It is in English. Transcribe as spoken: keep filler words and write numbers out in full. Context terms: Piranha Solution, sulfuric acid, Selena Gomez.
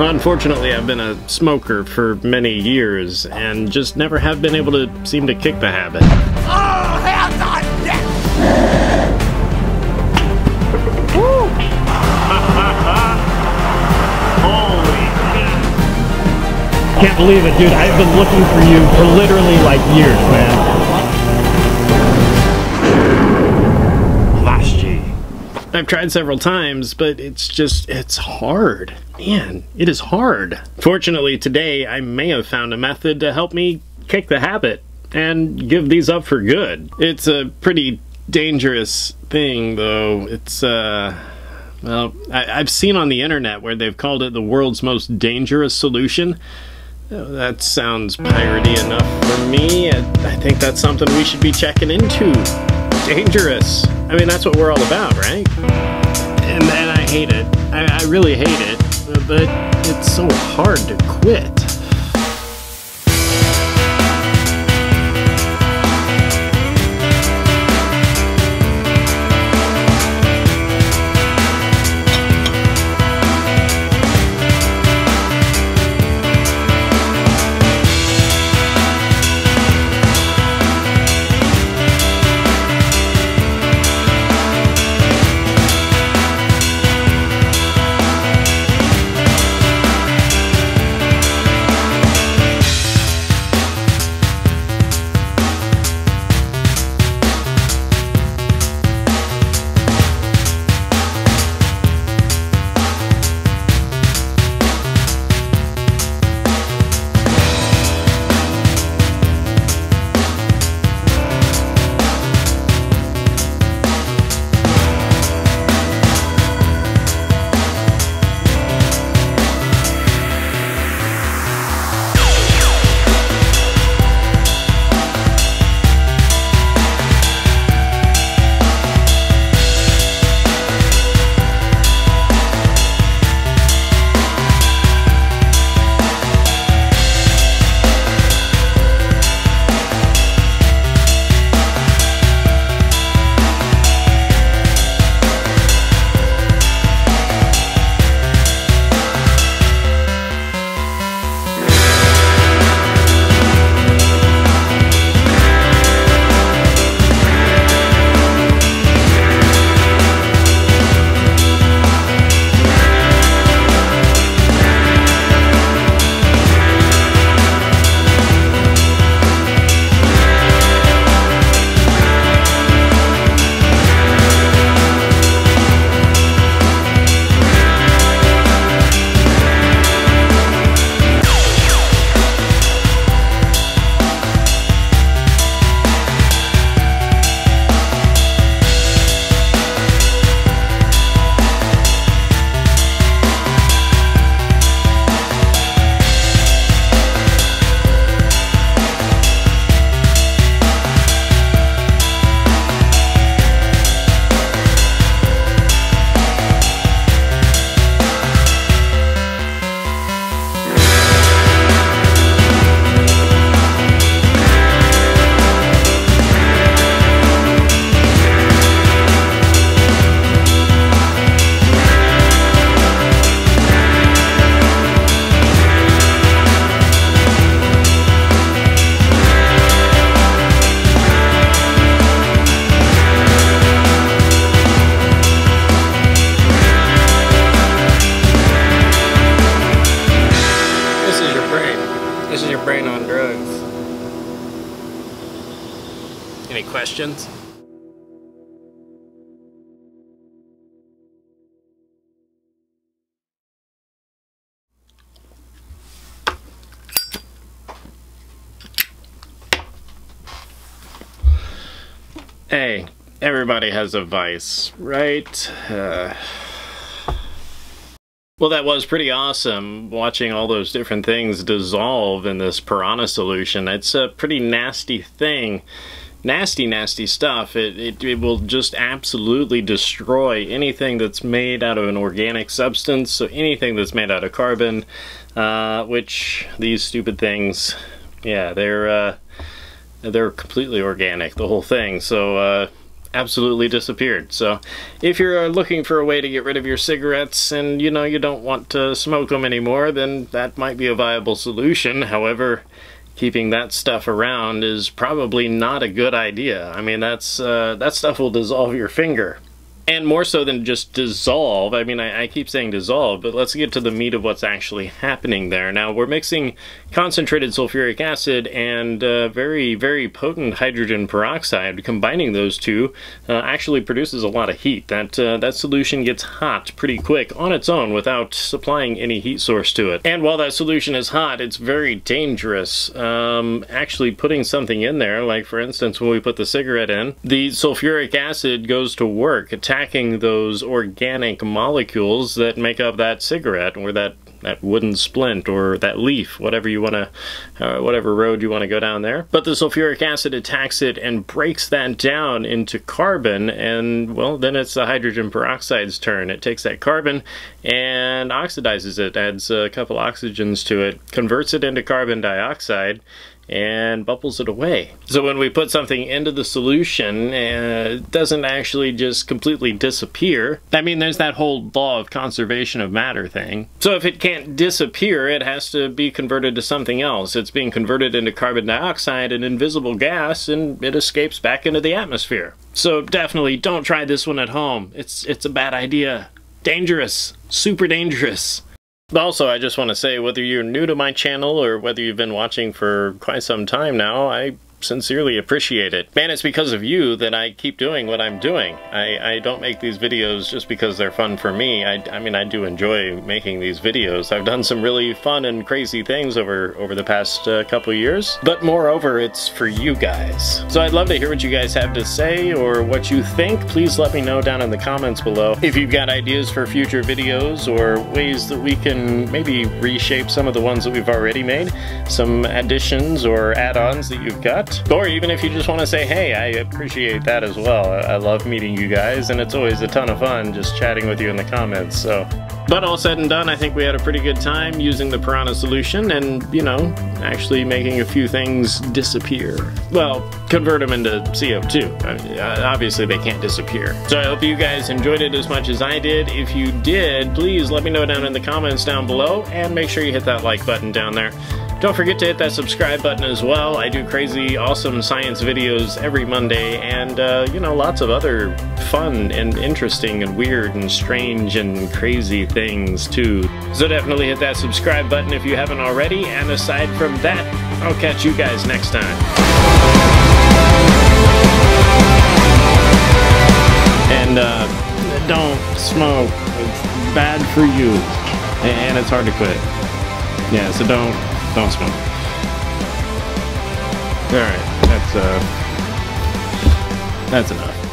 Unfortunately, I've been a smoker for many years and just never have been able to seem to kick the habit. Oh, hell not death! Woo! Holy shit! Can't believe it, dude. I've been looking for you for literally like years, man. I've tried several times, but it's just, it's hard. Man, it is hard. Fortunately, today I may have found a method to help me kick the habit and give these up for good. It's a pretty dangerous thing, though. It's, uh, well, I, I've seen on the internet where they've called it the world's most dangerous solution. Oh, that sounds piratey enough for me. I, I think that's something we should be checking into. Dangerous. I mean, that's what we're all about, right? And, and I hate it. I, I really hate it, but it's so hard to quit. Any questions? Hey, everybody has a vice, right? Uh... Well, that was pretty awesome, watching all those different things dissolve in this piranha solution. It's a pretty nasty thing. Nasty, nasty stuff. It, it, it will just absolutely destroy anything that's made out of an organic substance, so anything that's made out of carbon, uh, which these stupid things, yeah, they're, uh, they're completely organic, the whole thing. So, uh, absolutely disappeared. So if you're looking for a way to get rid of your cigarettes and you know you don't want to smoke them anymore, then that might be a viable solution. However, keeping that stuff around is probably not a good idea. I mean, that's uh, that stuff will dissolve your finger. And more so than just dissolve, I mean, I, I keep saying dissolve, but let's get to the meat of what's actually happening there. Now, we're mixing concentrated sulfuric acid and uh, very, very potent hydrogen peroxide. Combining those two uh, actually produces a lot of heat. That, uh, that solution gets hot pretty quick on its own without supplying any heat source to it. And while that solution is hot, it's very dangerous. Um, actually putting something in there, like for instance, when we put the cigarette in, the sulfuric acid goes to work, attacking Attacking those organic molecules that make up that cigarette or that that wooden splint or that leaf, whatever you want to, uh, whatever road you want to go down there. But the sulfuric acid attacks it and breaks that down into carbon, and well, then it's the hydrogen peroxide's turn. It takes that carbon and oxidizes it, adds a couple oxygens to it, converts it into carbon dioxide, and bubbles it away. So when we put something into the solution, uh, it doesn't actually just completely disappear. I mean, there's that whole law of conservation of matter thing. So if it can't disappear, it has to be converted to something else. It's being converted into carbon dioxide, an invisible gas, and it escapes back into the atmosphere. So definitely don't try this one at home. It's, it's a bad idea. Dangerous. Super dangerous. Also, I just want to say, whether you're new to my channel or whether you've been watching for quite some time now, I sincerely appreciate it. Man, it's because of you that I keep doing what I'm doing. I, I don't make these videos just because they're fun for me. I, I mean, I do enjoy making these videos. I've done some really fun and crazy things over, over the past uh, couple years. But moreover, it's for you guys. So I'd love to hear what you guys have to say or what you think. Please let me know down in the comments below. If you've got ideas for future videos or ways that we can maybe reshape some of the ones that we've already made, some additions or add-ons that you've got, or even if you just want to say, hey, I appreciate that as well. I love meeting you guys, and it's always a ton of fun just chatting with you in the comments. So, but all said and done, I think we had a pretty good time using the Piranha solution and, you know, actually making a few things disappear. Well, convert them into C O two. I mean, obviously, they can't disappear. So I hope you guys enjoyed it as much as I did. If you did, please let me know down in the comments down below, and make sure you hit that like button down there. Don't forget to hit that subscribe button as well. I do crazy, awesome science videos every Monday, and, uh, you know, lots of other fun and interesting and weird and strange and crazy things, too. So definitely hit that subscribe button if you haven't already, and aside from that, I'll catch you guys next time. And uh, don't smoke. It's bad for you, and it's hard to quit. Yeah, so don't. Don't smoke. Alright, that's, uh, that's enough.